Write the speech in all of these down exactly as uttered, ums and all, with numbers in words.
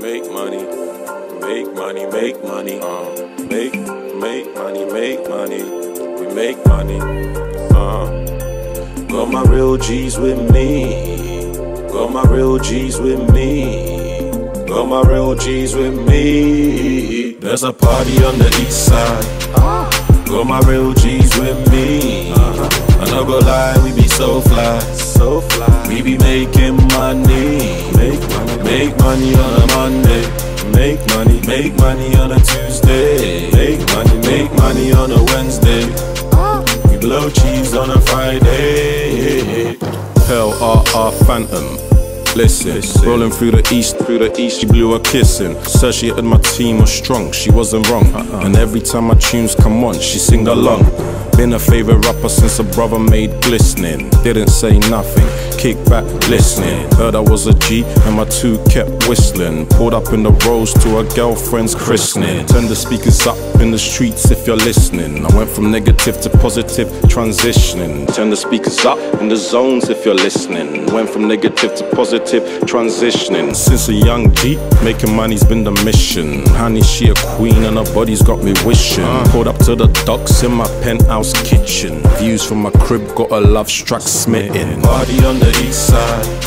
make money, make money, make money, uh, make, make money, make money, we make money, uh. Got my real G's with me, got my real G's with me, got my real G's with me. There's a party on the east side, got my real G's with me. I'm not gonna lie, we be so fly, so fly. We be making money, make money, make money on a Monday, make money, make money on a Tuesday, make money, make money on a Wednesday. We blow cheese on a Friday. Pearl R R Phantom. Listen, rolling through the east, through the east, she blew her kiss in. Said she had my team was strong, she wasn't wrong. And every time my tunes come on, she sing along. Been a favorite rapper since her brother made Glistening. Didn't say nothing, kick back, listening. Heard I was a G, and my two kept whistling. Pulled up in the Rolls to her girlfriend's christening. Turned the speakers up in the streets if you're listening. I went from negative to positive, transitioning. Turn the speakers up in the zones if you're listening. Went from negative to positive, transitioning. Since a young G, making money's been the mission. Honey, she a queen and her body's got me wishing. Pulled up to the docks in my penthouse kitchen. Views from my crib, got a love struck smitten. Party on the east side,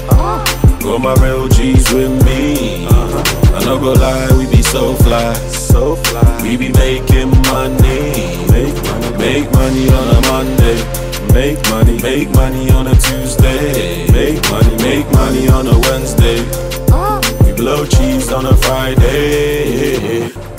got my real G's with me. I'm not gonna lie, we be so fly, so fly. We be making money, make money, make money on a Monday. Make money, make money on a Tuesday, make money, make money on a Wednesday, we blow cheese on a Friday.